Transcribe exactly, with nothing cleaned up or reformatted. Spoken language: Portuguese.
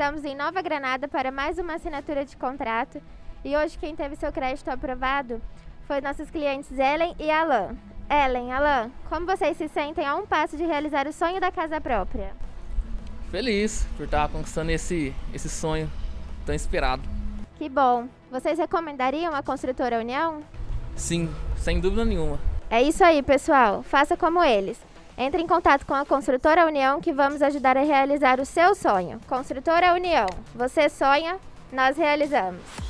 Estamos em Nova Granada para mais uma assinatura de contrato e hoje quem teve seu crédito aprovado foi nossos clientes Ellen e Alan. Ellen, Alan, como vocês se sentem a um passo de realizar o sonho da casa própria? Feliz por estar conquistando esse, esse sonho tão esperado. Que bom! Vocês recomendariam a Construtora União? Sim, sem dúvida nenhuma. É isso aí, pessoal. Faça como eles. Entre em contato com a Construtora União que vamos ajudar a realizar o seu sonho. Construtora União. Você sonha, nós realizamos.